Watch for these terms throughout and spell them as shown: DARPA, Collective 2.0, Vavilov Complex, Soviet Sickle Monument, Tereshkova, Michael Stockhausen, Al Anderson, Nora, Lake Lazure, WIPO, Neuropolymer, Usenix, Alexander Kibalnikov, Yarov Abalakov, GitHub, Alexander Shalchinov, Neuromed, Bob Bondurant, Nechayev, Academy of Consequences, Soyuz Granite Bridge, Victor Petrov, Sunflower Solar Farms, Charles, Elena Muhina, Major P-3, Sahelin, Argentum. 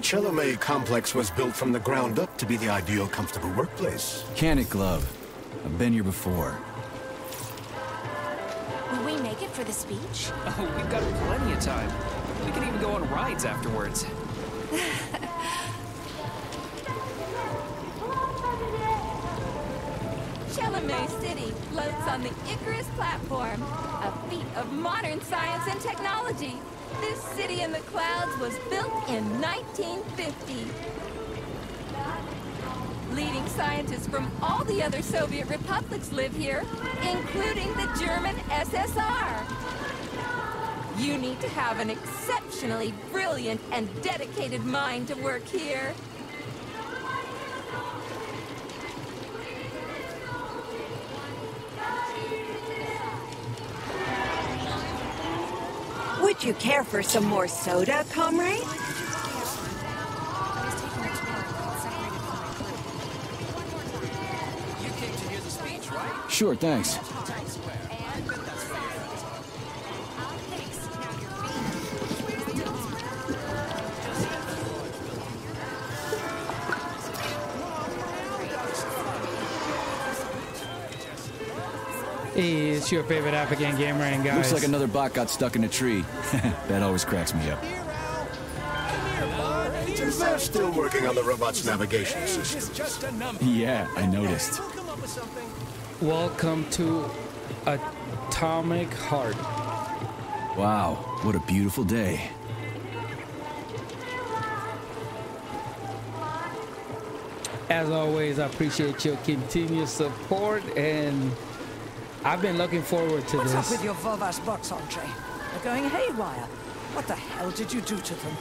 Chelomei Complex was built from the ground up to be the ideal, comfortable workplace. Can it, Glove? I've been here before. Will we make it for the speech? Oh, we've got plenty of time. We can even go on rides afterwards. Chelomei City floats on the Icarus platform, a feat of modern science and technology. This city in the clouds was built in 1950. Leading scientists from all the other Soviet republics live here, including the German USSR. You need to have an exceptionally brilliant and dedicated mind to work here. Would you care for some more soda, comrade? You came to hear the speech, right? Sure, thanks. Hey, it's your favorite African game running guy. Looks like another bot got stuck in a tree. That always cracks me up. They're still working on the robot's navigation system. Yeah, I noticed. Welcome to Atomic Heart. Wow, what a beautiful day. As always, I appreciate your continued support, and I've been looking forward to this. What's up with your Volvas box entree? They're going haywire. What the hell did you do to them?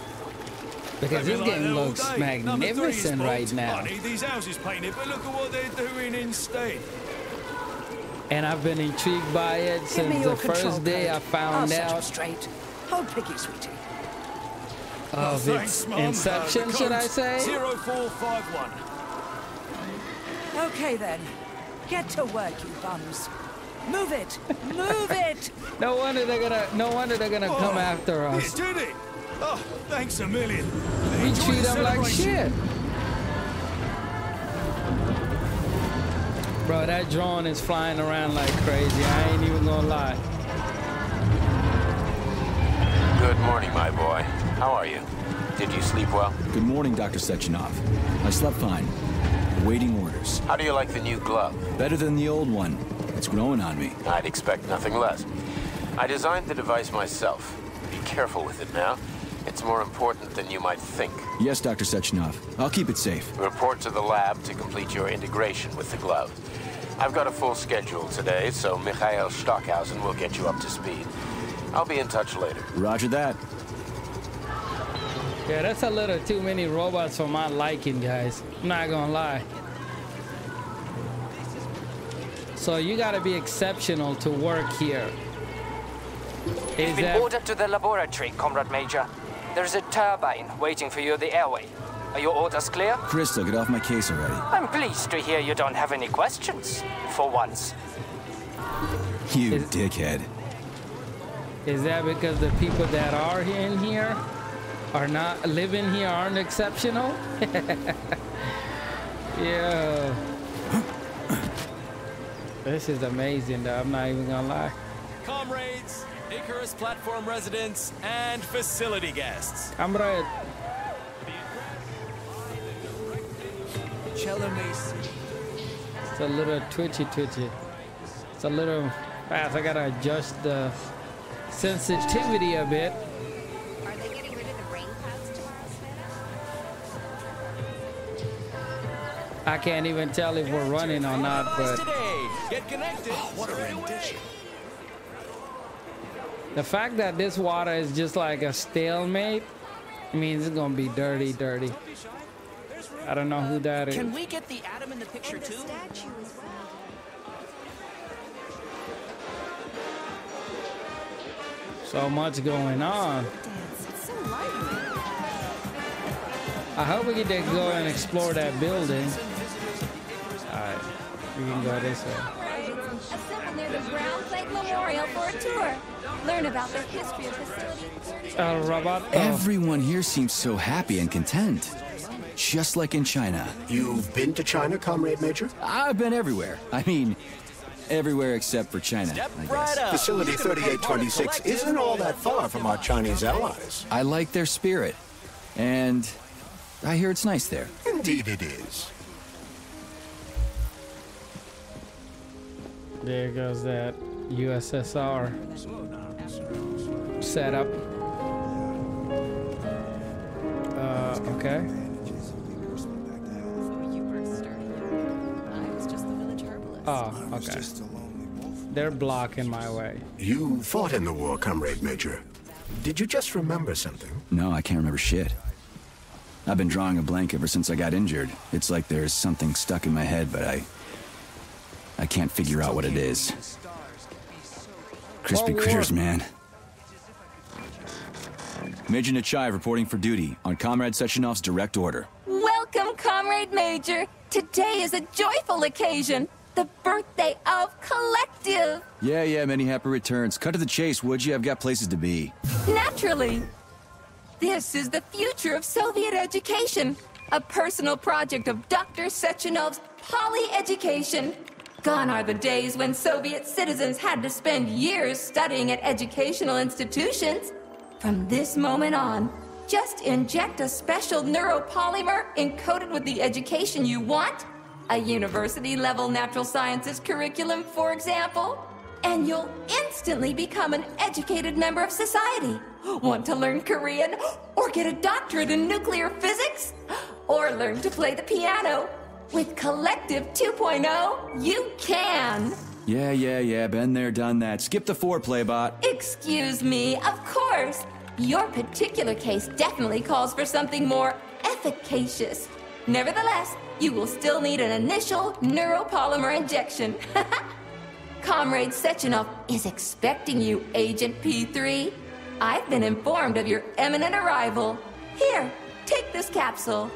Because this game looks magnificent right now. These houses painted, but look at what they're doing instead. And I've been intrigued by it since the first day I found out. I'll set you straight. Hold piggy, sweetie. Of its inception, should I say? 0451. Okay then, get to work, you bums. Move it! Move it! No wonder they're gonna come after us. Did it? Oh, thanks a million. We treat them like shit. Bro, that drone is flying around like crazy. I ain't even gonna lie. Good morning, my boy. How are you? Did you sleep well? Good morning, Dr. Sechenov. I slept fine. Awaiting orders. How do you like the new glove? Better than the old one. It's growing on me. I'd expect nothing less. I designed the device myself. Be careful with it now. It's more important than you might think. Yes, Dr. Sechenov. I'll keep it safe. Report to the lab to complete your integration with the glove. I've got a full schedule today, so Michael Stockhausen will get you up to speed. I'll be in touch later. Roger that. Yeah, that's a little too many robots for my liking, guys. I'm not gonna lie. So you gotta be exceptional to work here. You've been ordered to the laboratory, Comrade Major. There's a turbine waiting for you at the airway. Are your orders clear? Crystal, get off my case already. I'm pleased to hear you don't have any questions, for once. You dickhead. Is that because the people that are in here are not living here aren't exceptional? Yeah. This is amazing, though. I'm not even gonna lie. Comrades, Icarus platform residents, and facility guests. Comrade. It's a little twitchy. It's a little fast. I gotta adjust the sensitivity a bit. Are they getting rid of the rain clouds tomorrow? I can't even tell if we're running or not, but get connected. Oh, what a rendition. The fact that this water is just like a stalemate means it's gonna be dirty. I don't know who that is. Can we get the atom in the picture too? So much going on. I hope we get to go and explore that building. All right, we can go this way. Assemble near the ground plate memorial for a tour. Learn about the history of Facility 3826. Everyone here seems so happy and content. Just like in China. You've been to China, Comrade Major? I've been everywhere. I mean, everywhere except for China, I guess. Facility 3826 isn't all that far from our Chinese allies. I like their spirit. And I hear it's nice there. Indeed it is. There goes that USSR setup. Okay. Oh, okay. They're blocking my way. You fought in the war, Comrade Major. Did you just remember something? No, I can't remember shit. I've been drawing a blank ever since I got injured. It's like there's something stuck in my head, but I can't figure out what it is. Crispy critters, man. Major Nechayev reporting for duty on Comrade Sechenov's direct order. Welcome, Comrade Major. Today is a joyful occasion. The birthday of Collective. Yeah, many happy returns. Cut to the chase, would you? I've got places to be. Naturally. This is the future of Soviet education. A personal project of Dr. Sechenov's poly-education. Gone are the days when Soviet citizens had to spend years studying at educational institutions. From this moment on, just inject a special neuropolymer encoded with the education you want. A university-level natural sciences curriculum, for example, and you'll instantly become an educated member of society. Want to learn Korean, or get a doctorate in nuclear physics, or learn to play the piano? With Collective 2.0, you can! Yeah, been there, done that. Skip the foreplay, bot. Excuse me, of course. Your particular case definitely calls for something more efficacious. Nevertheless, you will still need an initial neuropolymer injection. Comrade Sechenov is expecting you, Agent P3. I've been informed of your imminent arrival. Here, take this capsule.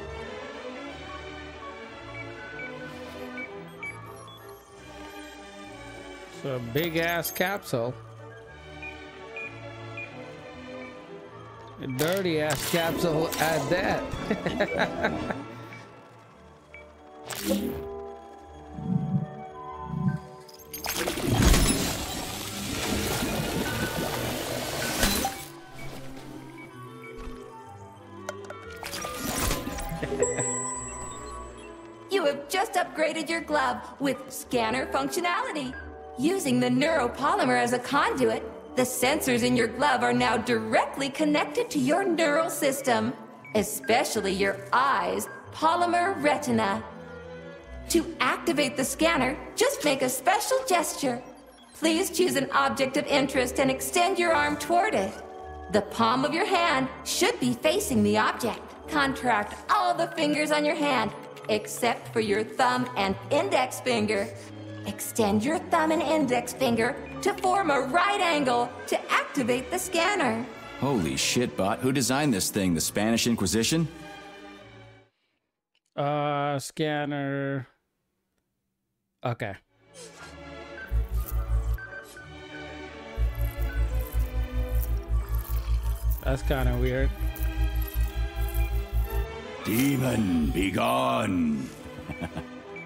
It's a big-ass capsule. A dirty-ass capsule at that. You have just upgraded your glove with scanner functionality. Using the neuropolymer as a conduit, the sensors in your glove are now directly connected to your neural system, especially your eyes' polymer retina. To activate the scanner, just make a special gesture. Please choose an object of interest and extend your arm toward it. The palm of your hand should be facing the object. Contract all the fingers on your hand, except for your thumb and index finger. Extend your thumb and index finger to form a right angle to activate the scanner. Holy shit, bot. Who designed this thing? The Spanish Inquisition? Scanner... Okay. That's kind of weird. Demon, be gone.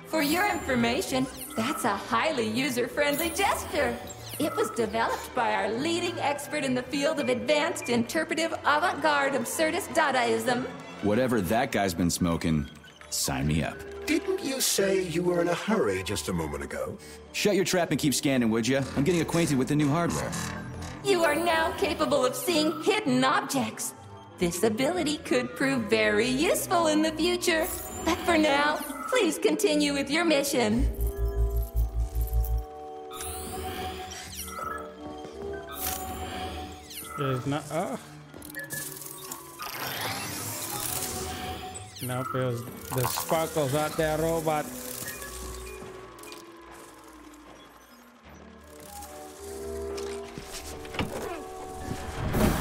For your information, that's a highly user-friendly gesture. It was developed by our leading expert in the field of advanced interpretive avant-garde absurdist Dadaism. Whatever that guy's been smoking, sign me up. Didn't you say you were in a hurry just a moment ago? Shut your trap and keep scanning, would you? I'm getting acquainted with the new hardware. You are now capable of seeing hidden objects. This ability could prove very useful in the future. But for now, please continue with your mission. There's not... Oh. Nope, it was the sparkles out there, robot.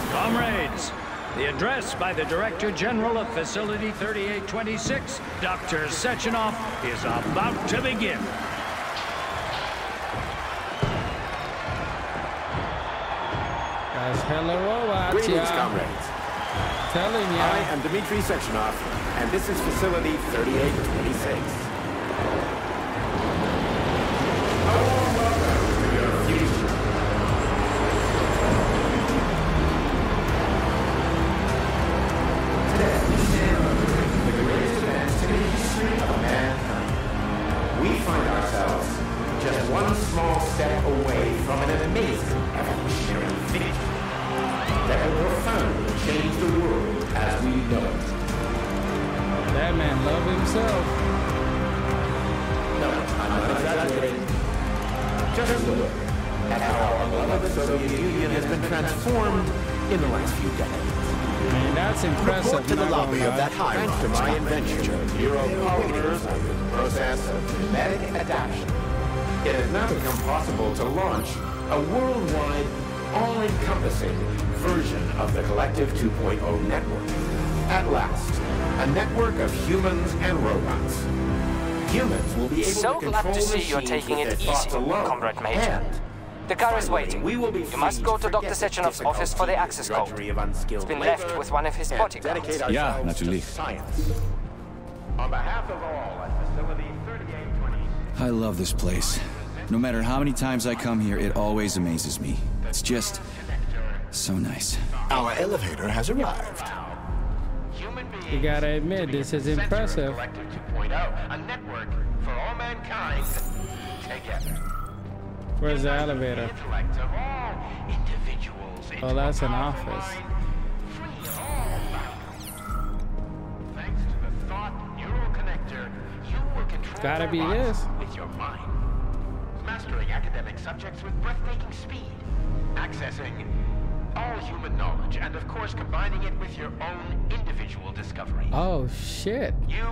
Comrades, the address by the Director General of Facility 3826, Dr. Sechenov, is about to begin. says hello, greetings, comrades. Telling you. I am Dmitry Sechenov, and this is Facility 3826. To launch a worldwide, all-encompassing version of the Collective 2.0 network. At last, a network of humans and robots. Humans will be able to control glad to see you're taking it easy, Comrade Major. And the car is waiting. You must go to Dr. Sechenov's office for the access code. It's been left with one of his bodyguards. Yeah, naturally. On behalf of all at Facility 3826. I love this place. No matter how many times I come here, it always amazes me. It's just so nice. Our elevator has arrived. You gotta admit, this is impressive. Collective 2.0, a network for all mankind together. Where's the elevator? Oh, that's an office. Thanks to the thought neural connector, you will control gotta be this with your mind. Mastering academic subjects with breathtaking speed, accessing all human knowledge, and of course combining it with your own individual discoveries. Oh shit! You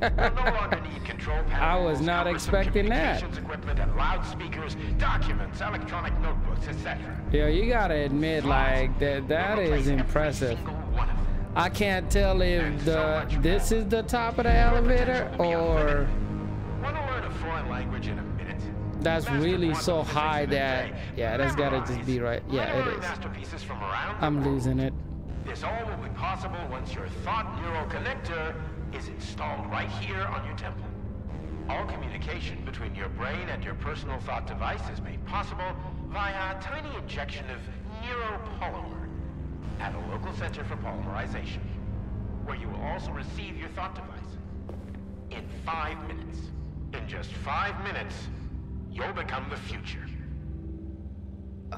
will no longer need control panels. I was not expecting that. Equipment and loudspeakers, documents, electronic notebooks, etc. Yeah, you gotta admit, like that is impressive. I can't tell if this is the top of the elevator or. Want to learn a foreign language in a that's really so high that, yeah, that's gotta just be right. Yeah, it is. I'm losing it. This all will be possible once your thought neural connector is installed right here on your temple. All communication between your brain and your personal thought device is made possible via a tiny injection of neuropolymer at a local center for polymerization, where you will also receive your thought device. In 5 minutes. In just 5 minutes. You'll become the future.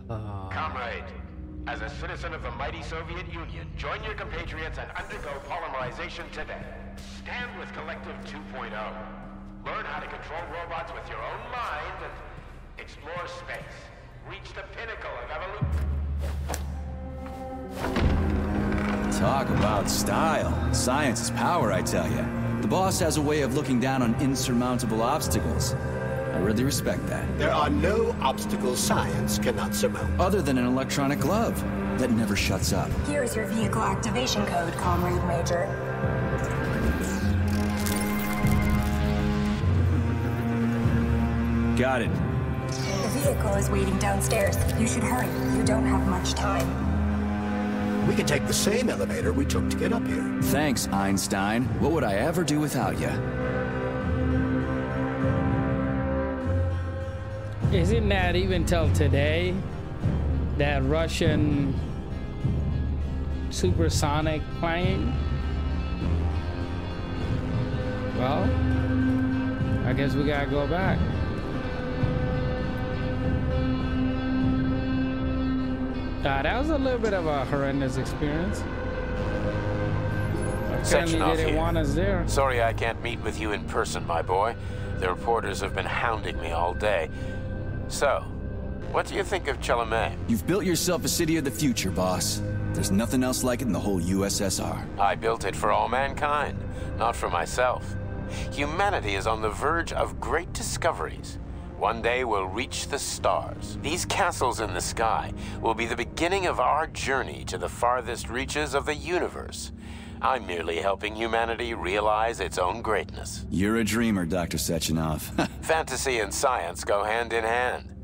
Comrade, as a citizen of the mighty Soviet Union, join your compatriots and undergo polymerization today. Stand with Collective 2.0. Learn how to control robots with your own mind and explore space. Reach the pinnacle of evolution. Talk about style. Science is power, I tell you. The boss has a way of looking down on insurmountable obstacles. I really respect that. There are no obstacles science cannot surmount. Other than an electronic glove that never shuts up. Here is your vehicle activation code, Comrade Major. Got it. The vehicle is waiting downstairs. You should hurry. You don't have much time. We can take the same elevator we took to get up here. Thanks, Einstein. What would I ever do without you? Isn't that even till today that Russian supersonic plane? Well, I guess we gotta go back. That was a little bit of a horrendous experience. Apparently they didn't want us there. Sorry I can't meet with you in person, my boy. The reporters have been hounding me all day. So, what do you think of Chelomei? You've built yourself a city of the future, boss. There's nothing else like it in the whole USSR. I built it for all mankind, not for myself. Humanity is on the verge of great discoveries. One day we'll reach the stars. These castles in the sky will be the beginning of our journey to the farthest reaches of the universe. I'm merely helping humanity realize its own greatness. You're a dreamer, Dr. Sechenov. Fantasy and science go hand in hand.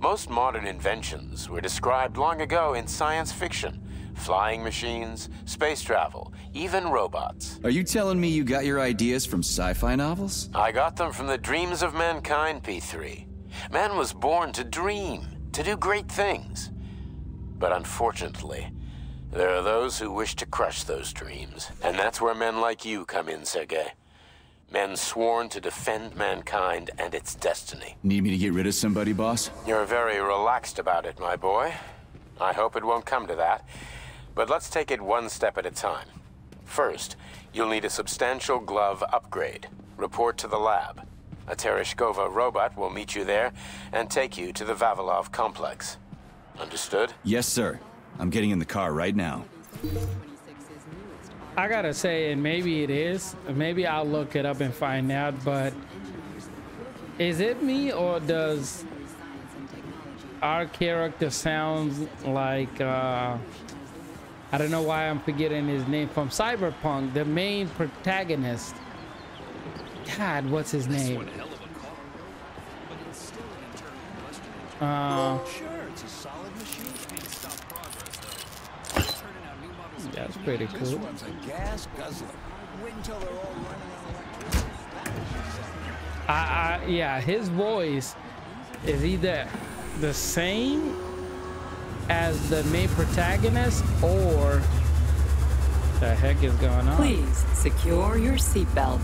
Most modern inventions were described long ago in science fiction. Flying machines, space travel, even robots. Are you telling me you got your ideas from sci-fi novels? I got them from the dreams of mankind, P3. Man was born to dream, to do great things. But unfortunately, there are those who wish to crush those dreams. And that's where men like you come in, Sergei. Men sworn to defend mankind and its destiny. Need me to get rid of somebody, boss? You're very relaxed about it, my boy. I hope it won't come to that. But let's take it one step at a time. First, you'll need a substantial glove upgrade. Report to the lab. A Tereshkova robot will meet you there and take you to the Vavilov complex. Understood? Yes, sir. I'm getting in the car right now. I gotta say, and maybe it is, maybe I'll look it up and find out, but is it me or does our character sound like, I don't know why I'm forgetting his name, from Cyberpunk, the main protagonist. God, what's his name? That's pretty cool. Yeah, his voice is either the same as the main protagonist or the heck is going on. Please secure your seatbelt.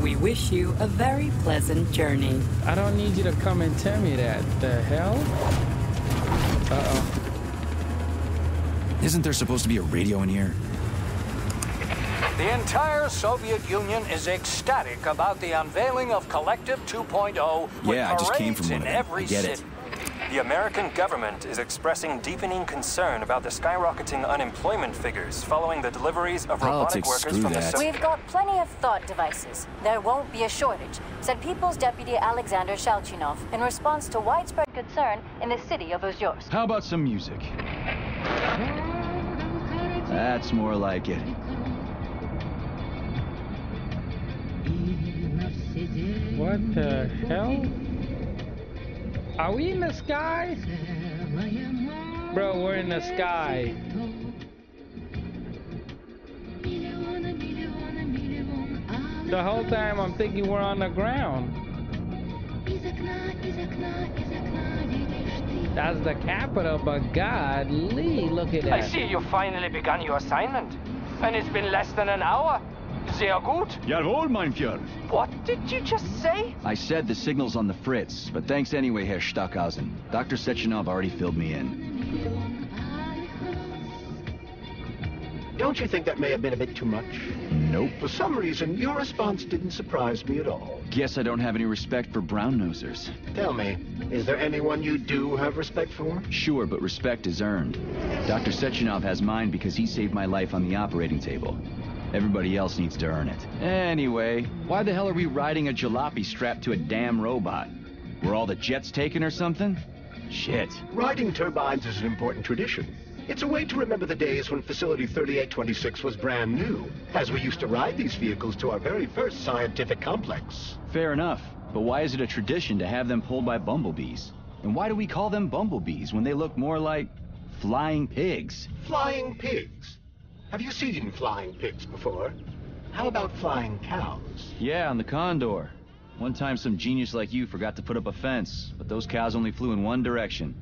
We wish you a very pleasant journey. I don't need you to come and tell me that. The hell? Uh-oh. Isn't there supposed to be a radio in here? The entire Soviet Union is ecstatic about the unveiling of Collective 2.0 with parades in every city. The American government is expressing deepening concern about the skyrocketing unemployment figures following the deliveries of robotic workers from the Soviet. We've got plenty of thought devices. There won't be a shortage, said People's Deputy Alexander Shalchinov in response to widespread concern in the city of Ozyorsk. How about some music? That's more like it. What the hell? Are we in the sky? Bro, we're in the sky. The whole time I'm thinking we're on the ground. That's the capital, but godly, look at that. I see you finally begun your assignment. And it's been less than an hour. Sehr gut. Jawohl, mein Führer. What did you just say? I said the signal's on the fritz, but thanks anyway, Herr Stockhausen. Dr. Sechenov already filled me in. Don't you think that may have been a bit too much? Nope. For some reason, your response didn't surprise me at all. Guess I don't have any respect for brown-nosers. Tell me, is there anyone you do have respect for? Sure, but respect is earned. Dr. Sechenov has mine because he saved my life on the operating table. Everybody else needs to earn it. Anyway, why the hell are we riding a jalopy strapped to a damn robot? Were all the jets taken or something? Shit. Riding turbines is an important tradition. It's a way to remember the days when Facility 3826 was brand new, as we used to ride these vehicles to our very first scientific complex. Fair enough, but why is it a tradition to have them pulled by bumblebees? And why do we call them bumblebees when they look more like flying pigs? Flying pigs? Have you seen flying pigs before? How about flying cows? Yeah, on the Condor. One time some genius like you forgot to put up a fence, but those cows only flew in one direction.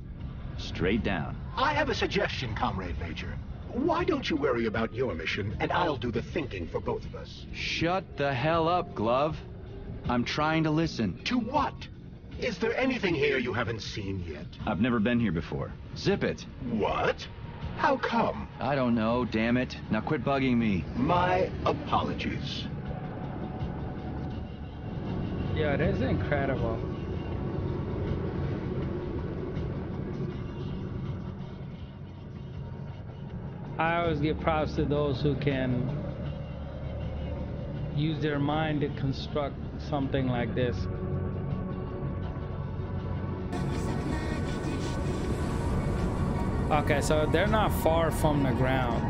Straight down. I have a suggestion, Comrade Major. Why don't you worry about your mission, and I'll do the thinking for both of us. Shut the hell up, Glove. I'm trying to listen. To what? Is there anything here you haven't seen yet? I've never been here before. Zip it. What? How come? I don't know, damn it. Now quit bugging me. My apologies. Yeah, it is incredible. I always give props to those who can use their mind to construct something like this. Okay, so they're not far from the ground.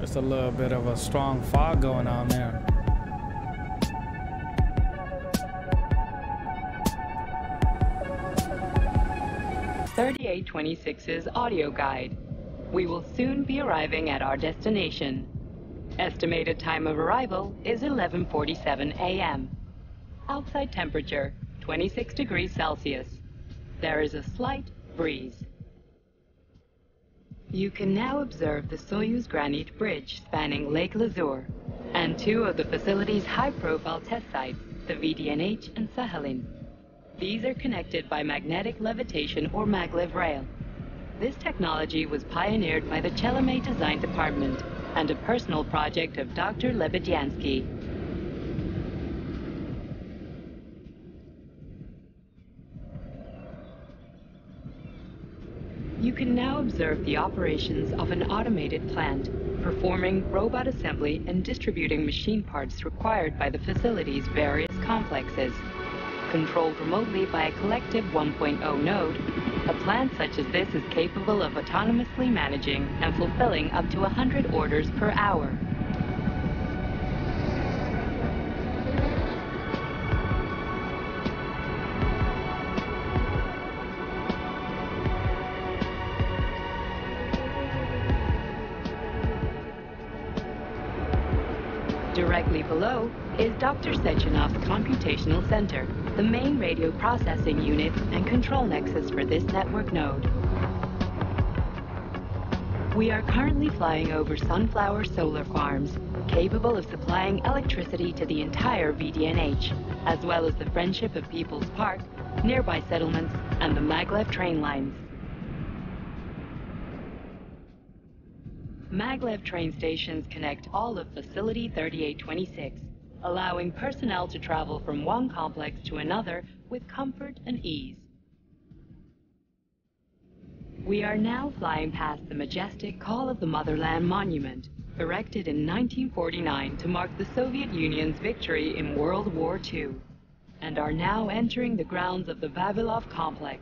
Just a little bit of a strong fog going on there. Facility 3826's audio guide. We will soon be arriving at our destination. Estimated time of arrival is 11:47 a.m. Outside temperature, 26 degrees Celsius. There is a slight breeze. You can now observe the Soyuz Granite Bridge spanning Lake Lazure and two of the facility's high-profile test sites, the VDNH and Sahelin. These are connected by magnetic levitation or maglev rail. This technology was pioneered by the Chelomey Design Department and a personal project of Dr. Levitiansky. You can now observe the operations of an automated plant, performing robot assembly and distributing machine parts required by the facility's various complexes. Controlled remotely by a Collective 1.0 node, a plant such as this is capable of autonomously managing and fulfilling up to 100 orders per hour. Directly below is Dr. Sechenov's computational center, the main radio processing unit and control nexus for this network node. We are currently flying over Sunflower Solar Farms, capable of supplying electricity to the entire VDNH, as well as the Friendship of People's Park, nearby settlements, and the maglev train lines. Maglev train stations connect all of Facility 3826, allowing personnel to travel from one complex to another with comfort and ease. We are now flying past the majestic Call of the Motherland Monument, erected in 1949 to mark the Soviet Union's victory in World War II, and are now entering the grounds of the Vavilov Complex,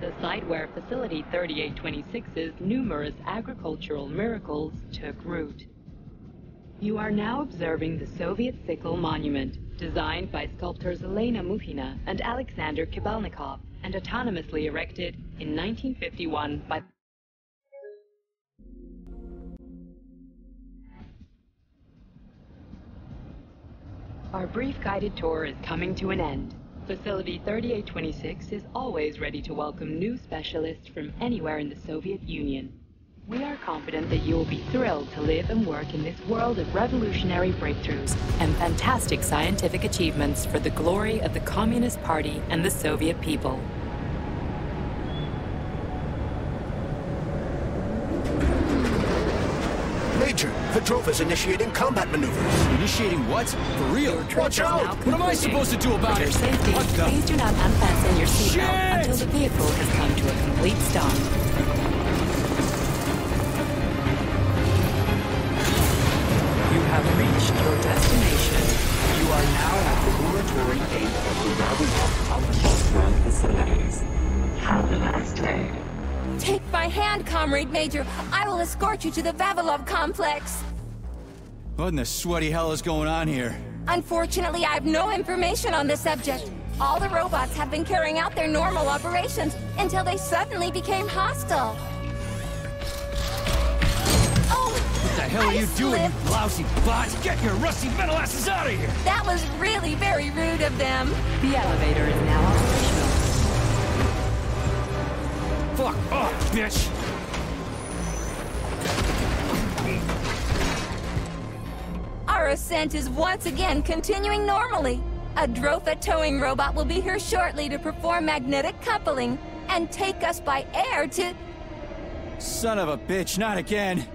the site where Facility 3826's numerous agricultural miracles took root. You are now observing the Soviet Sickle Monument, designed by sculptors Elena Muhina and Alexander Kibalnikov, and autonomously erected in 1951 by... Our brief guided tour is coming to an end. Facility 3826 is always ready to welcome new specialists from anywhere in the Soviet Union. We are confident that you will be thrilled to live and work in this world of revolutionary breakthroughs and fantastic scientific achievements for the glory of the Communist Party and the Soviet people. Major, Petrov is initiating combat maneuvers. Initiating what? For real? Watch out! What am I supposed to do about it? For your safety, please do not unfasten your seatbelt until the vehicle has come to a complete stop. Have reached your destination. You are now at the laboratory gate of the Vavilov facilities. Have a nice day. Take my hand, Comrade Major. I will escort you to the Vavilov complex. What in the sweaty hell is going on here? Unfortunately, I have no information on the subject. All the robots have been carrying out their normal operations until they suddenly became hostile. What the hell are you doing, you lousy bots? Get your rusty metal asses out of here! That was really very rude of them. The elevator is now operational. Fuck off, bitch! Our ascent is once again continuing normally. A Drofa towing robot will be here shortly to perform magnetic coupling and take us by air to... Son of a bitch, not again!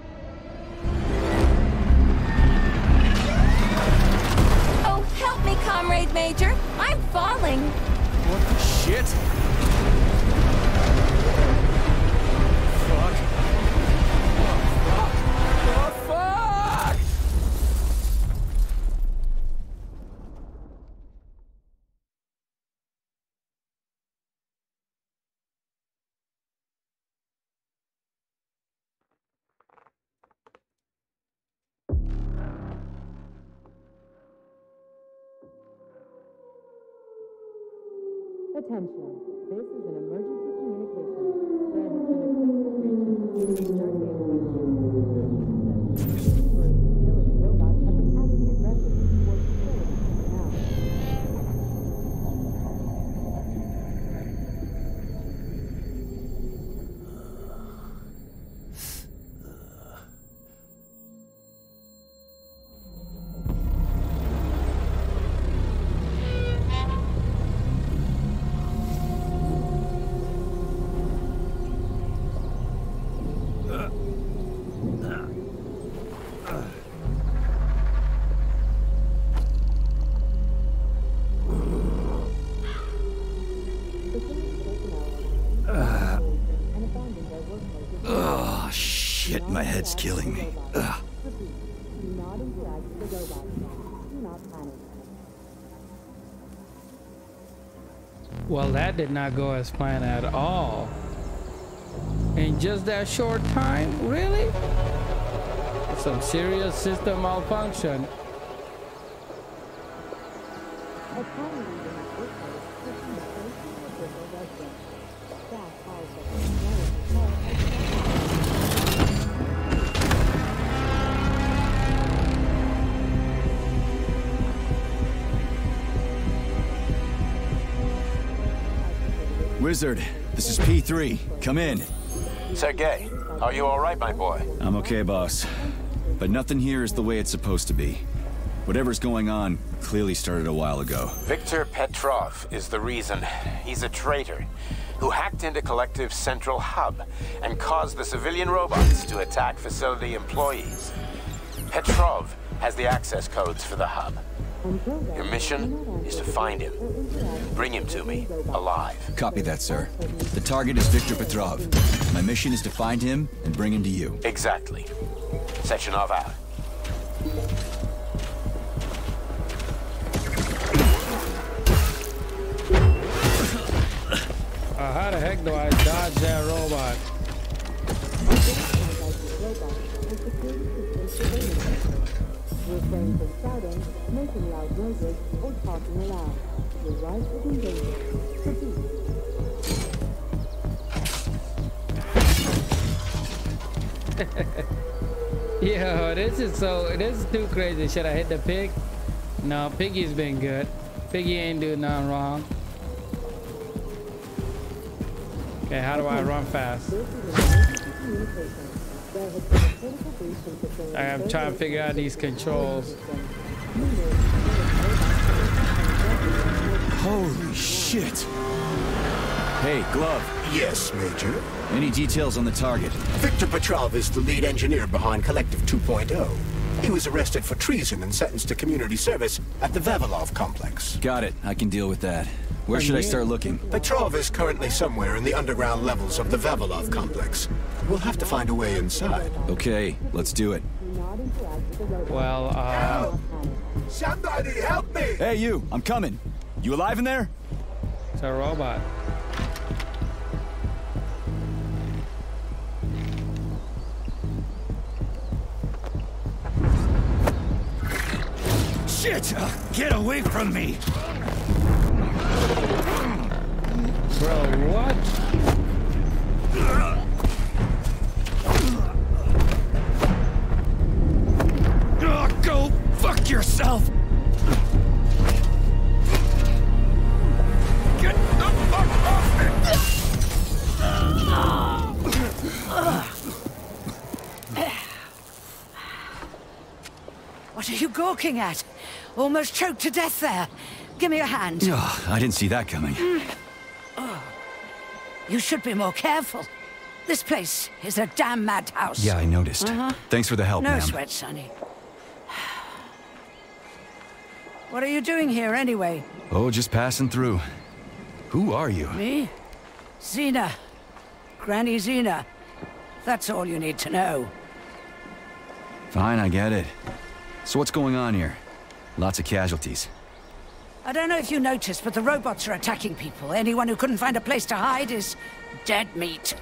Help me, Comrade Major. I'm falling. What the shit? Fuck. Oh, fuck. Oh, fuck! Attention, this is an emergency communication. My head's killing me. Ugh. Well, that did not go as planned at all. In just that short time, really? Some serious system malfunction. Wizard, this is P-3. Come in. Sergei, are you all right, my boy? I'm okay, boss. But nothing here is the way it's supposed to be. Whatever's going on clearly started a while ago. Victor Petrov is the reason. He's a traitor who hacked into Collective's central hub and caused the civilian robots to attack facility employees. Petrov has the access codes for the hub. Your mission is to find him. Bring him to me, alive. Copy that, sir. The target is Victor Petrov. My mission is to find him and bring him to you. Exactly. Sechenov out. How the heck do I dodge that robot? Refrain from shouting, making loud noises, or talking aloud. Your right is in danger. Proceed. Yo, this is too crazy. Should I hit the pig? No, Piggy's been good. Piggy ain't doing nothing wrong. Okay, how do I run fast? I'm trying to figure out these controls. Holy shit! Hey, Glove. Yes, Major? Any details on the target? Victor Petrov is the lead engineer behind Collective 2.0. He was arrested for treason and sentenced to community service at the Vavilov Complex. Got it. I can deal with that. Where should I start looking? Petrov is currently somewhere in the underground levels of the Vavilov Complex. We'll have to find a way inside. Okay, let's do it. Well, help! Somebody help me! Hey, you! I'm coming! You alive in there? It's a robot. Shit! Get away from me! Bro, what? Go fuck yourself! Get the fuck off me! What are you gawking at? Almost choked to death there. Give me a hand. Oh, I didn't see that coming. You should be more careful. This place is a damn madhouse. Yeah, I noticed. Thanks for the help, ma'am. No sweat, Sonny. What are you doing here, anyway? Oh, just passing through. Who are you? Me? Zena. Granny Zena. That's all you need to know. Fine, I get it. So what's going on here? Lots of casualties. I don't know if you noticed, but the robots are attacking people. Anyone who couldn't find a place to hide is dead meat.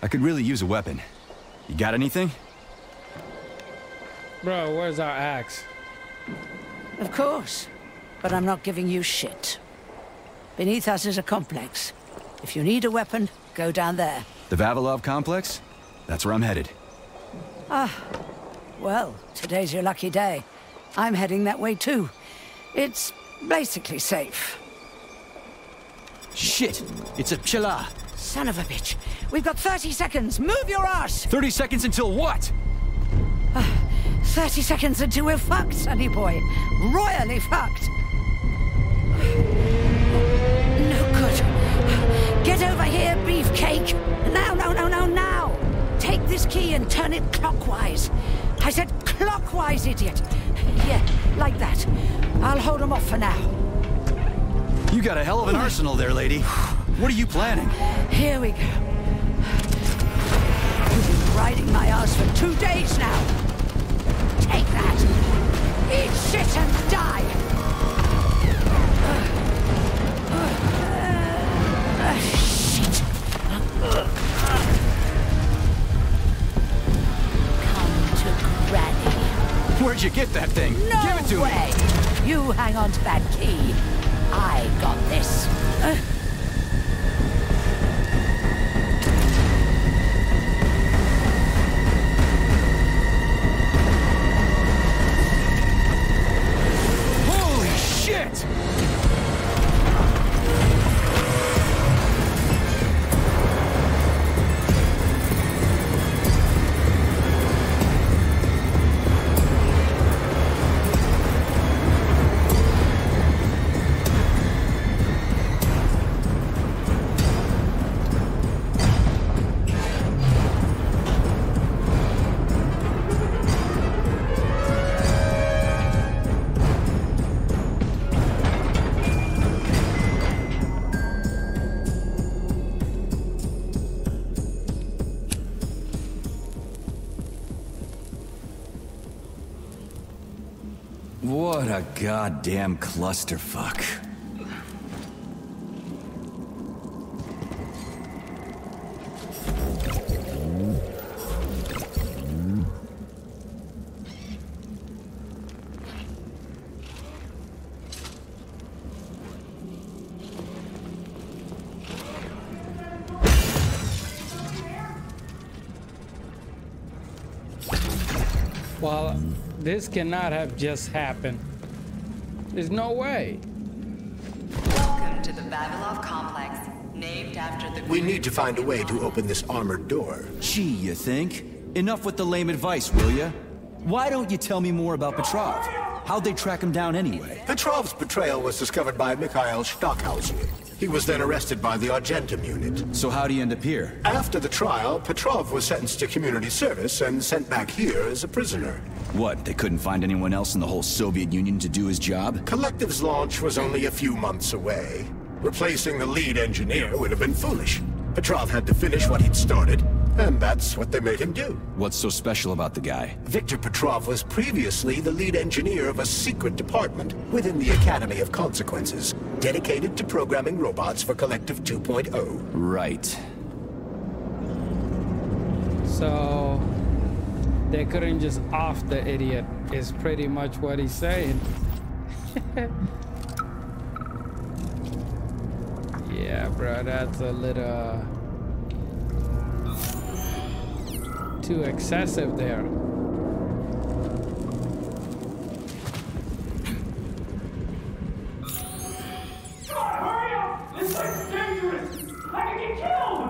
I could really use a weapon. You got anything? Bro, where's our axe? Of course. But I'm not giving you shit. Beneath us is a complex. If you need a weapon, go down there. The Vavilov complex? That's where I'm headed. Ah, well, today's your lucky day. I'm heading that way too. It's basically safe. Shit! It's a Chela! Son of a bitch! We've got 30 seconds! Move your ass! 30 seconds until what? 30 seconds until we're fucked, sonny boy. Royally fucked. No good. Get over here, beefcake. Now, now, now, now, now. Take this key and turn it clockwise. I said clockwise, idiot. Yeah, like that. I'll hold them off for now. You got a hell of an arsenal there, lady. What are you planning? Here we go. You've been riding my ass for 2 days now. Take that! Eat shit and die! Shit! Come to Granny. Where'd you get that thing? No Give it to way. Me! You hang on to that key. I got this. What a goddamn clusterfuck. Well, this cannot have just happened. There's no way. Welcome to the Vavilov Complex, named after the... We need to find a way to open this armored door. Gee, you think? Enough with the lame advice, will ya? Why don't you tell me more about Petrov? How'd they track him down anyway? Petrov's betrayal was discovered by Michael Stockhausen. He was then arrested by the Argentum unit. So how'd he end up here? After the trial, Petrov was sentenced to community service and sent back here as a prisoner. What, they couldn't find anyone else in the whole Soviet Union to do his job? Collective's launch was only a few months away. Replacing the lead engineer would have been foolish. Petrov had to finish what he'd started, and that's what they made him do. What's so special about the guy? Victor Petrov was previously the lead engineer of a secret department within the Academy of Consequences, dedicated to programming robots for Collective 2.0. Right. So... they couldn't just off the idiot, is pretty much what he's saying. Yeah, bro, that's a little... too excessive there. God, hurry up! This looks dangerous! I can get killed!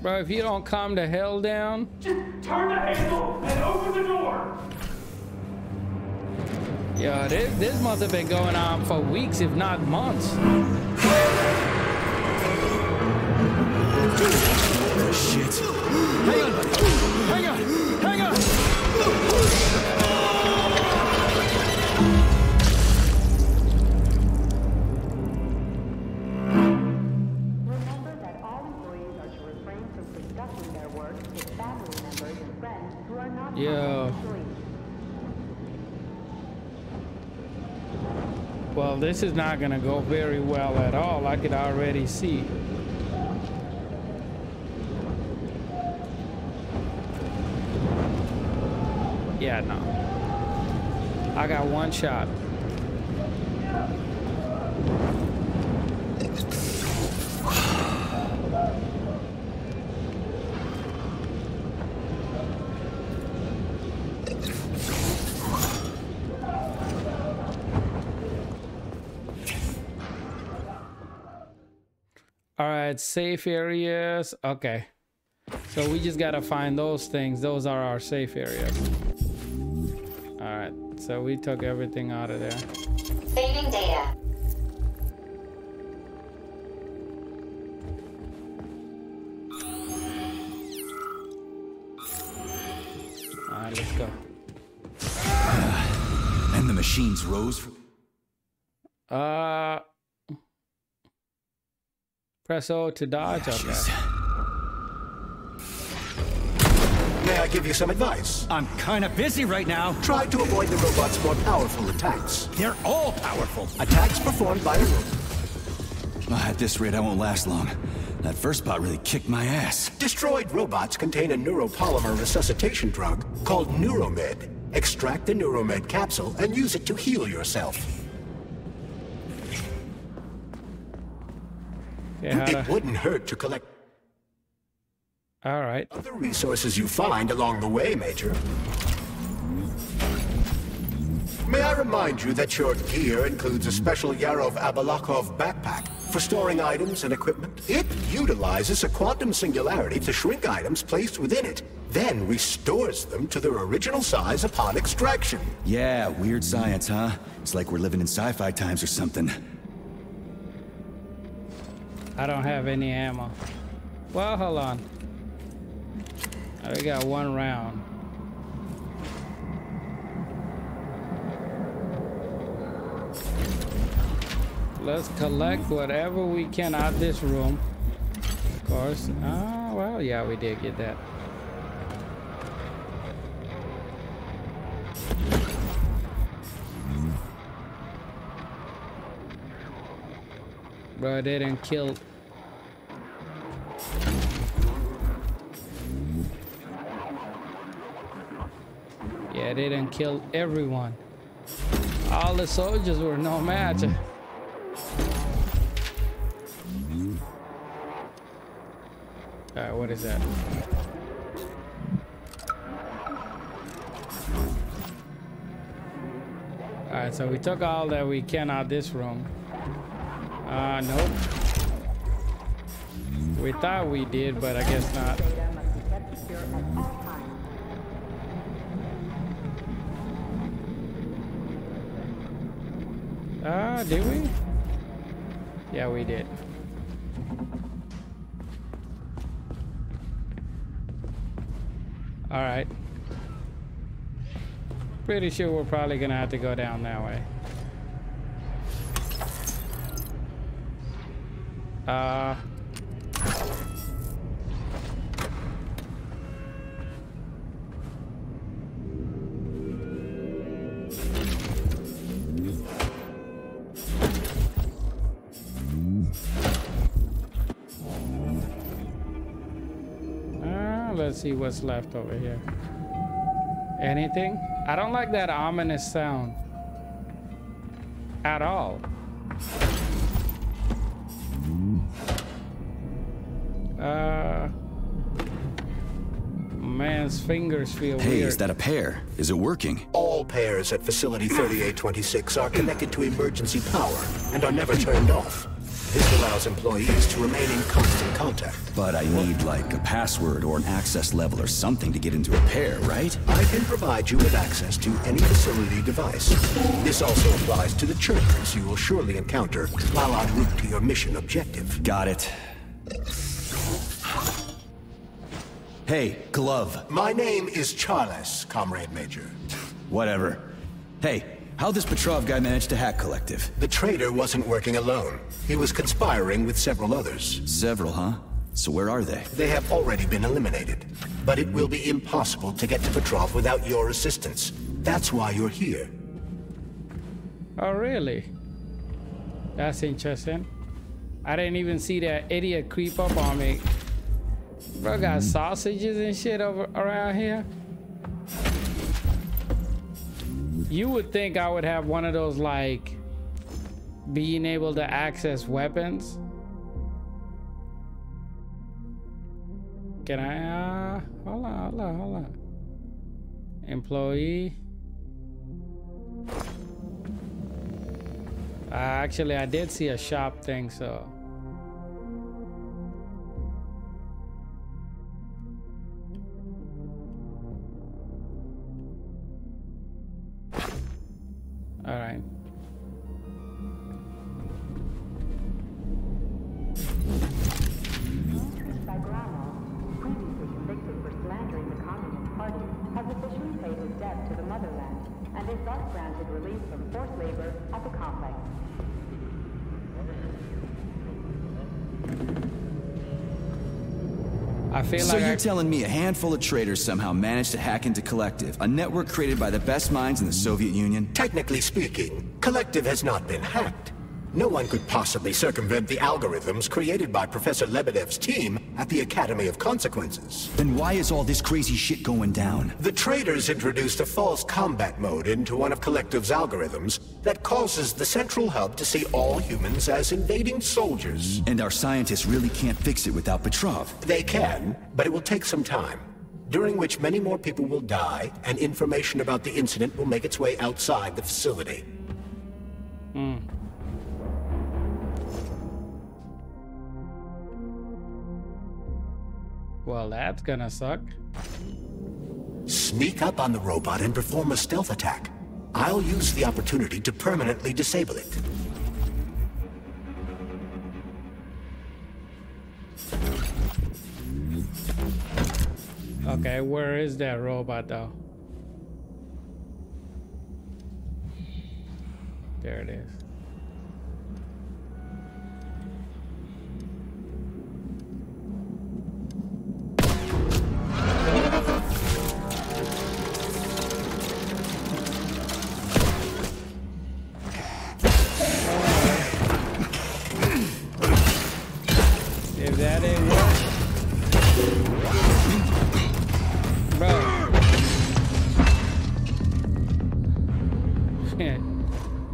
Bro, if you don't calm the hell down... Just turn the handle and open the door! Yeah, this must have been going on for weeks, if not months. Oh, shit. Hang on, buddy. Hang on. Hang on. Remember that all employees are to refrain from discussing their work with family members and friends who are not employees. Well, this is not going to go very well at all. I could already see. Yeah, no. I got one shot. Alright, safe areas. Okay. So we just gotta find those things. Those are our safe areas. Alright, so we took everything out of there. Saving data. Alright, let's go. And the machines rose from... Press O to dodge. Ashes. Okay. May I give you some advice? I'm kind of busy right now. Try to avoid the robot's more powerful attacks. They're all powerful. Attacks performed by a robot. At this rate, I won't last long. That first bot really kicked my ass. Destroyed robots contain a neuropolymer resuscitation drug called Neuromed. Extract the Neuromed capsule and use it to heal yourself. Yeah. It wouldn't hurt to collect... All right. Other resources you find along the way, Major. May I remind you that your gear includes a special Yarov Abalakov backpack for storing items and equipment? It utilizes a quantum singularity to shrink items placed within it, then restores them to their original size upon extraction. Yeah, weird science, huh? It's like we're living in sci-fi times or something. I don't have any ammo. Well, hold on. I got one round. Let's collect whatever we can out of this room. Of course. Oh, well, yeah, we did get that. Bro, they didn't kill. Yeah, they didn't kill everyone. All the soldiers were no match. Alright, what is that? Alright, so we took all that we can out of this room. Nope. We thought we did, but I guess not. Did we? Yeah, we did. All right. Pretty sure we're probably gonna have to go down that way. Let's see what's left over here. Anything? I don't like that ominous sound at all. Man's fingers feel weird. Hey, is that a pair? Is it working? All pairs at Facility 3826 are connected to emergency power and are never turned off. This allows employees to remain in constant contact. But I need, like, a password or an access level or something to get into a pair, right? I can provide you with access to any facility device. This also applies to the churches you will surely encounter while en route to your mission objective. Got it. Hey, glove. My name is Charles, Comrade Major. Whatever. Hey. How this Petrov guy managed to hack Collective? The traitor wasn't working alone. He was conspiring with several others. Several, huh? So where are they? They have already been eliminated. But it will be impossible to get to Petrov without your assistance. That's why you're here. Oh, really? That's interesting. I didn't even see that idiot creep up on me. Bro, got sausages and shit over around here. You would think I would have one of those, like, being able to access weapons. Can I, hold on. Employee. Actually, I did see a shop thing, so. All right. So you're telling me a handful of traitors somehow managed to hack into Collective, a network created by the best minds in the Soviet Union? Technically speaking, Collective has not been hacked. No one could possibly circumvent the algorithms created by Professor Lebedev's team at the Academy of Consequences. Then why is all this crazy shit going down? The traitors introduced a false combat mode into one of Collective's algorithms that causes the central hub to see all humans as invading soldiers. And our scientists really can't fix it without Petrov. They can, but it will take some time, during which many more people will die, and information about the incident will make its way outside the facility. Hmm. Well, that's gonna suck. Sneak up on the robot and perform a stealth attack. I'll use the opportunity to permanently disable it. Okay, where is that robot though? There it is.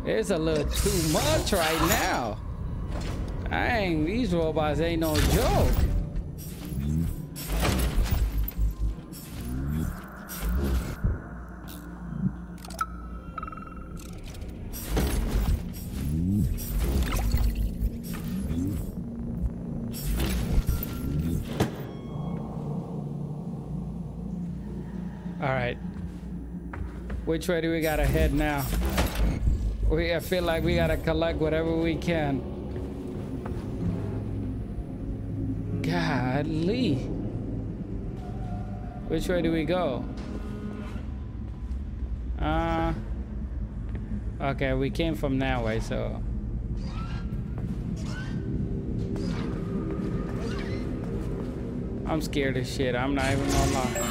It's a little too much right now. Dang, these robots ain't no joke. All right. Which way do we gotta head now? I feel like we gotta collect whatever we can. Godly. Which way do we go? Okay, we came from that way, so. I'm scared as shit. I'm not even gonna lie.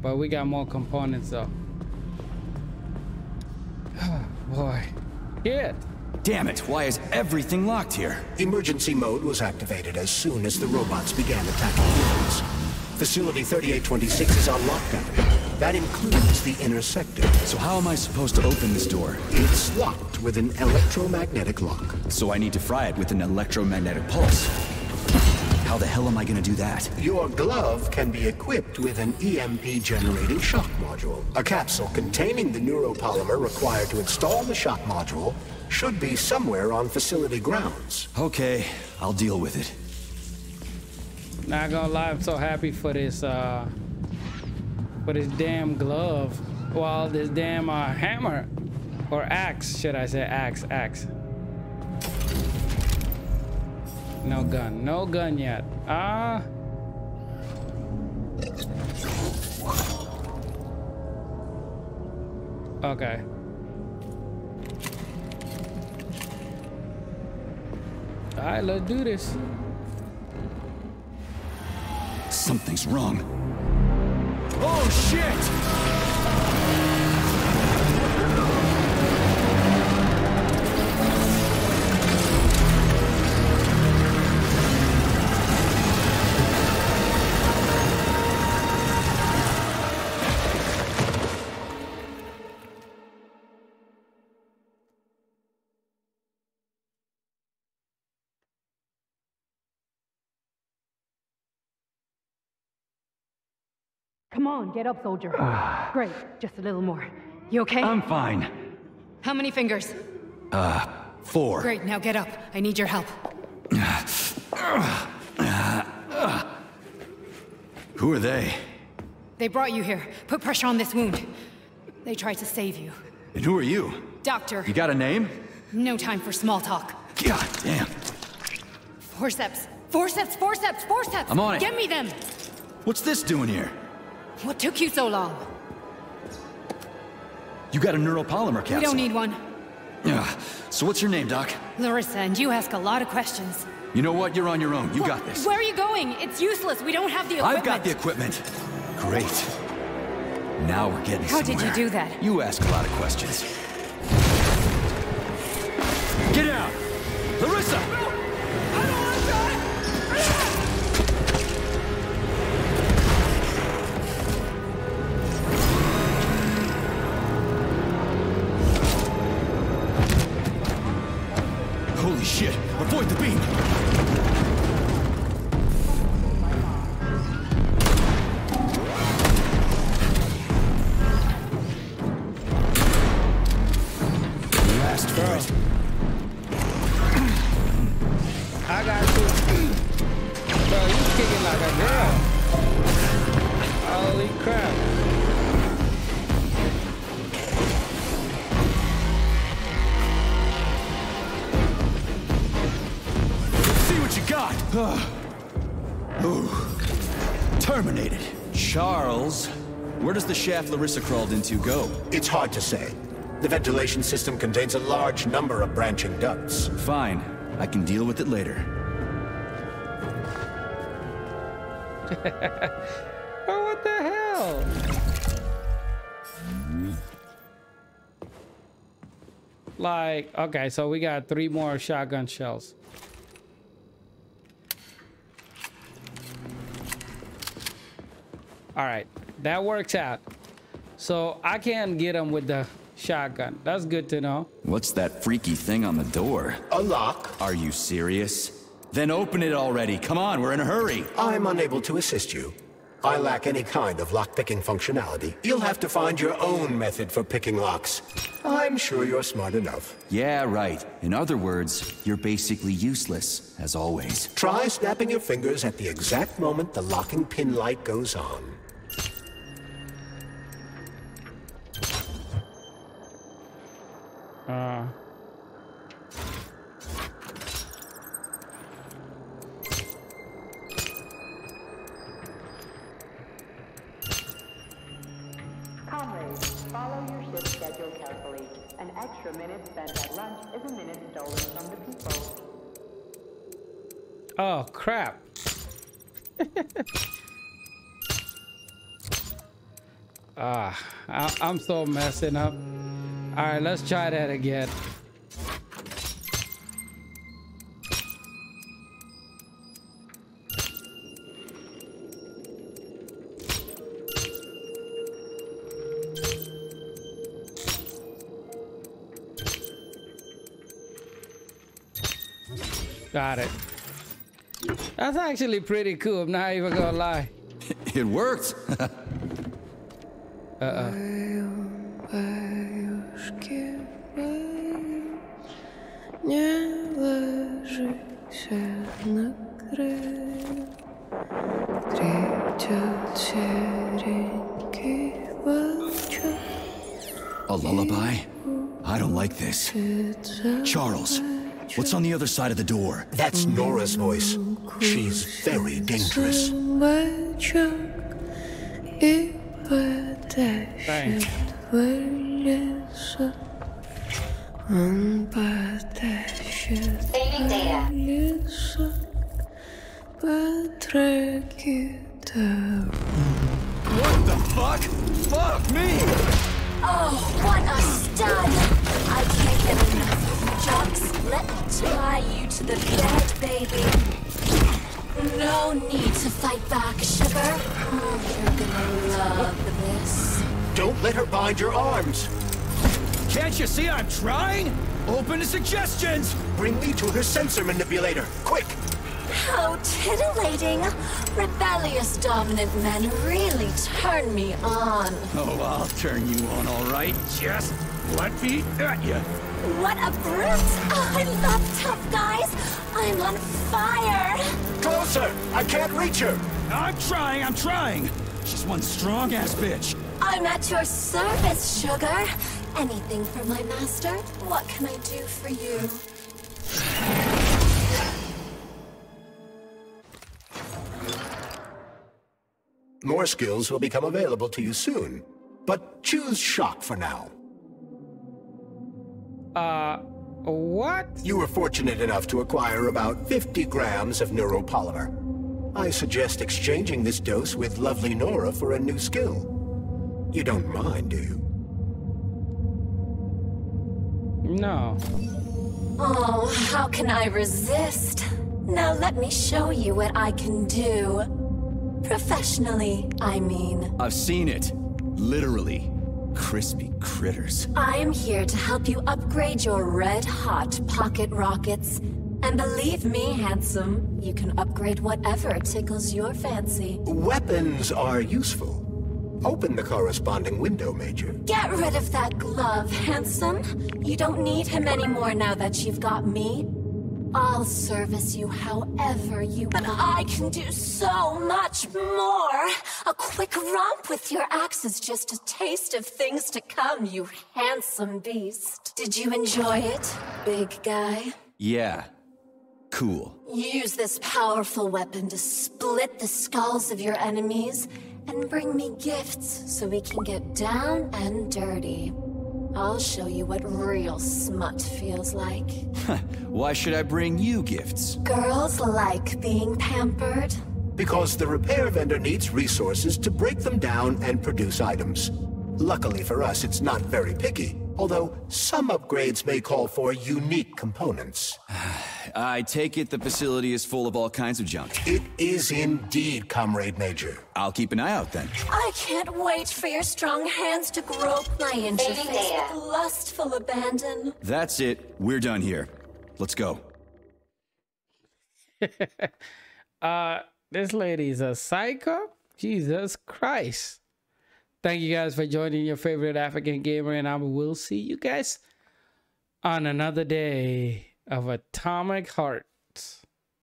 But we got more components though. Oh, boy. Shit. Damn it, why is everything locked here? Emergency mode was activated as soon as the robots began attacking humans. Facility 3826 is on lockdown. That includes the inner sector. So how am I supposed to open this door? It's locked with an electromagnetic lock. So I need to fry it with an electromagnetic pulse. How the hell am I gonna do that? Your glove can be equipped with an EMP-generating shock module. A capsule containing the neuropolymer required to install the shock module should be somewhere on facility grounds. Okay, I'll deal with it. Not gonna lie, I'm so happy for this damn glove. Well, this damn hammer. Or axe, should I say. Axe. No gun yet. Okay. All right, let's do this. Something's wrong. Oh, shit! Come on, get up, soldier. Great, just a little more. You okay? I'm fine. How many fingers? 4. Great, now get up. I need your help. Who are they? They brought you here. Put pressure on this wound. They tried to save you. And who are you? Doctor. You got a name? No time for small talk. God damn. Forceps. Forceps, forceps, forceps! I'm on it. Get me them! What's this doing here? What took you so long? You got a neuropolymer capsule. We don't need one. So what's your name, Doc? Larissa, and you ask a lot of questions. You know what? You're on your own. You got this. Where are you going? It's useless. We don't have the equipment. I've got the equipment. Great. Now we're getting somewhere. How did you do that? You ask a lot of questions. Get out! Larissa! No! I don't want to die! Shit! Avoid the beam! Last for it. I got you. Bro, you kicking like a girl. Holy crap. God! Terminated. Charles, where does the shaft Larissa crawled into go? It's hard to say. The ventilation system contains a large number of branching ducts. Fine. I can deal with it later. Oh, what the hell? Like, okay, so we got 3 more shotgun shells. All right, that works out. So I can get him with the shotgun. That's good to know. What's that freaky thing on the door? A lock. Are you serious? Then open it already. Come on, we're in a hurry. I'm unable to assist you. I lack any kind of lock-picking functionality. You'll have to find your own method for picking locks. I'm sure you're smart enough. Yeah, right. In other words, you're basically useless, as always. Try snapping your fingers at the exact moment the locking pin light goes on. Comrades, follow your ship schedule carefully. An extra minute spent at lunch is a minute stolen from the people. Oh, crap. I'm so messing up. All right, let's try that again. Got it. That's actually pretty cool. I'm not even gonna lie. It worked. A lullaby? I don't like this. Charles, what's on the other side of the door? That's Nora's voice. She's very dangerous. Thanks. Saving data. What the fuck? Fuck me! Oh, what a stud! I can't get enough of you jocks. Let me tie you to the bed, baby. No need to fight back, sugar. Oh, you're gonna love this. Don't let her bind your arms. Can't you see I'm trying? Open to suggestions! Bring me to her sensor manipulator, quick! How titillating! Rebellious dominant men really turn me on. Oh, I'll turn you on, all right? Just let me at you. What a brute! Oh, I love tough guys! I'm on fire! Closer! I can't reach her! I'm trying! She's one strong-ass bitch. I'm at your service, sugar. Anything for my master? What can I do for you? More skills will become available to you soon, but choose shock for now. What? You were fortunate enough to acquire about 50 grams of neuropolymer. I suggest exchanging this dose with lovely Nora for a new skill. You don't mind, do you? No. Oh, how can I resist? Now let me show you what I can do. Professionally, I mean. I've seen it. Literally. Crispy critters. I'm here to help you upgrade your red-hot pocket rockets. And believe me, handsome, you can upgrade whatever tickles your fancy. Weapons are useful. Open the corresponding window, Major. Get rid of that glove, handsome. You don't need him anymore now that you've got me. I'll service you however you want. But I can do so much more. A quick romp with your axe is just a taste of things to come, you handsome beast. Did you enjoy it, big guy? Yeah. Cool. Use this powerful weapon to split the skulls of your enemies and bring me gifts so we can get down and dirty. I'll show you what real smut feels like. Why should I bring you gifts? Girls like being pampered. Because the repair vendor needs resources to break them down and produce items. Luckily for us, it's not very picky, although some upgrades may call for unique components. I take it the facility is full of all kinds of junk. It is indeed, Comrade Major. I'll keep an eye out then. I can't wait for your strong hands to grope my interface with lustful abandon. That's it. We're done here. Let's go. This lady is a psycho? Jesus Christ. Thank you guys for joining your favorite African gamer, and I will see you guys on another day of Atomic Heart.